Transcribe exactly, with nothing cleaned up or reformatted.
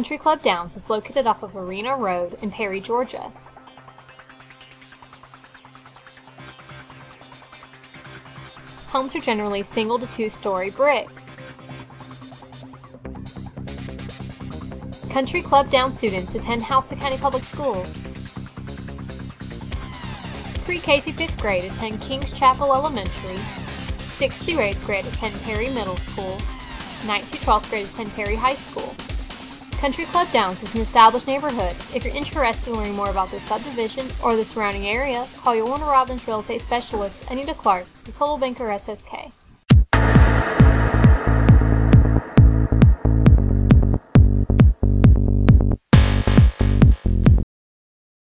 Country Club Downs is located off of Arena Road in Perry, Georgia. Homes are generally single to two-story brick. Country Club Downs students attend Houston County Public Schools. Pre-K through fifth grade attend King's Chapel Elementary. sixth through eighth grade attend Perry Middle School. ninth through twelfth grade attend Perry High School. Country Club Downs is an established neighborhood. If you're interested in learning more about this subdivision or the surrounding area, call your Warner Robins real estate specialist, Anita Clark, with Coldwell Banker S S K.